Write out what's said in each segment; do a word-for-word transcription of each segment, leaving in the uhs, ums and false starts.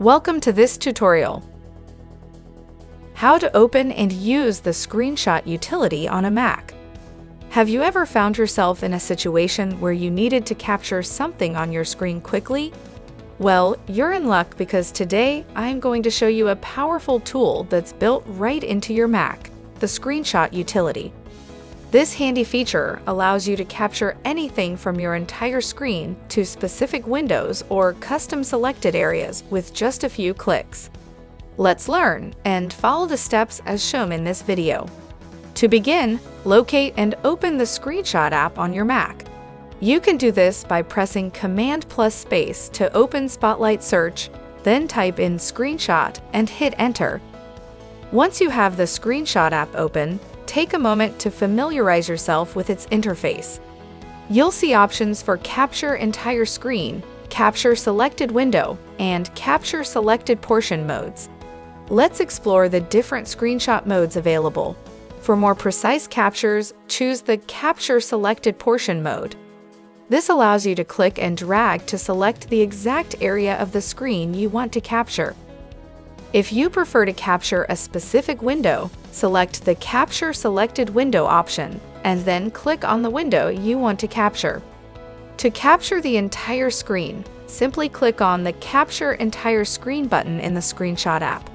Welcome to this tutorial. How to open and use the Screenshot utility on a Mac. Have you ever found yourself in a situation where you needed to capture something on your screen quickly? Well, you're in luck because today I'm going to show you a powerful tool that's built right into your Mac, the Screenshot utility. This handy feature allows you to capture anything from your entire screen to specific windows or custom selected areas with just a few clicks. Let's learn and follow the steps as shown in this video. To begin, locate and open the Screenshot app on your Mac. You can do this by pressing Command plus space to open Spotlight Search, then type in Screenshot and hit Enter. Once you have the Screenshot app open, take a moment to familiarize yourself with its interface. You'll see options for Capture Entire Screen, Capture Selected Window, and Capture Selected Portion modes. Let's explore the different screenshot modes available. For more precise captures, choose the Capture Selected Portion mode. This allows you to click and drag to select the exact area of the screen you want to capture. If you prefer to capture a specific window, select the Capture Selected Window option, and then click on the window you want to capture. To capture the entire screen, simply click on the Capture Entire Screen button in the Screenshot app.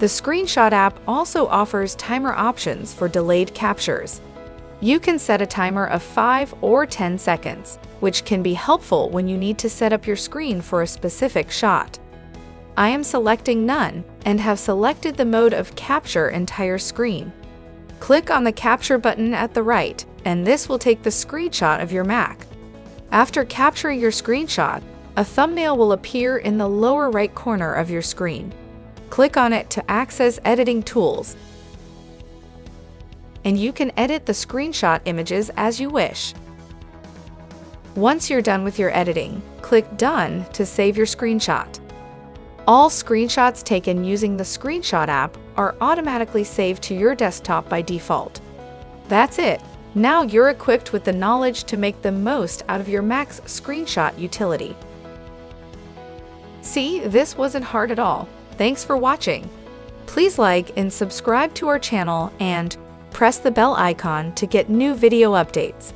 The Screenshot app also offers timer options for delayed captures. You can set a timer of five or ten seconds, which can be helpful when you need to set up your screen for a specific shot. I am selecting None and have selected the mode of Capture Entire Screen. Click on the Capture button at the right, and this will take the screenshot of your Mac. After capturing your screenshot, a thumbnail will appear in the lower right corner of your screen. Click on it to access editing tools, and you can edit the screenshot images as you wish. Once you're done with your editing, click Done to save your screenshot. All screenshots taken using the Screenshot app are automatically saved to your desktop by default. That's it! Now you're equipped with the knowledge to make the most out of your Mac's Screenshot utility. See, this wasn't hard at all. Thanks for watching. Please like and subscribe to our channel and press the bell icon to get new video updates.